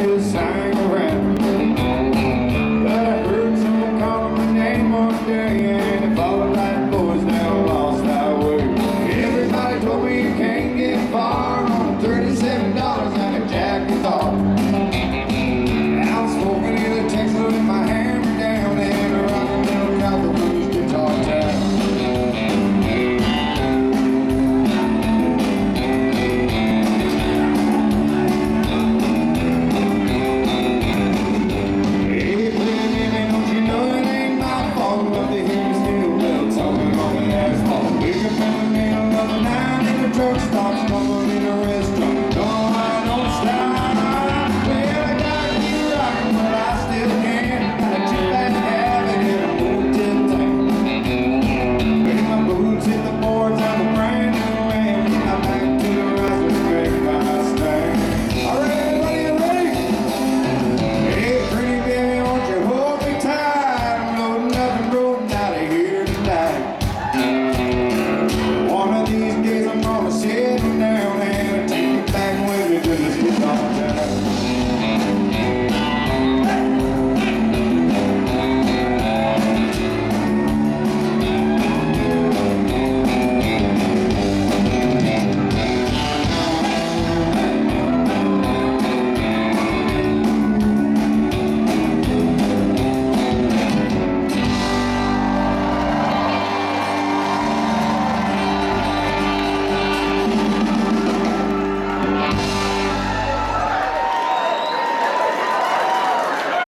'cause I